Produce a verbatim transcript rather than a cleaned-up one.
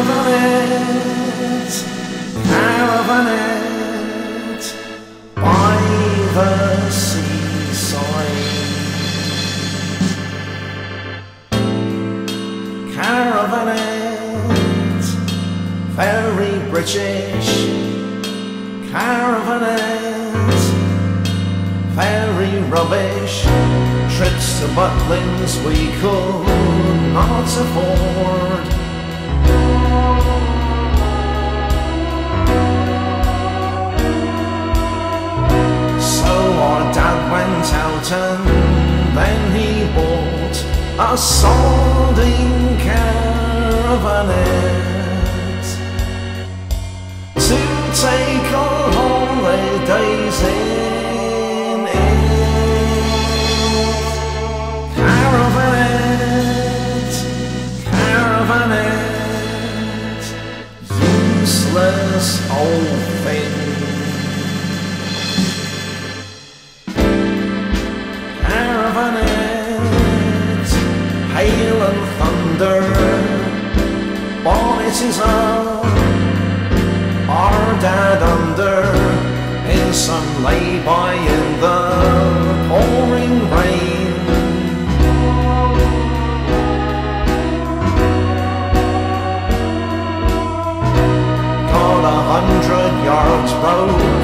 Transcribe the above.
Caravanette, Caravanette, by the seaside. Caravanette, very British. Caravanette, very rubbish. Trips to Butlins we could not afford. Went out and then he bought a sodding caravanette to take on holidays in it. Caravanette, caravanette, useless old thing. Hail and thunder, bonnet is up, our dad under, in some lay-by in the pouring rain. Got a hundred yards road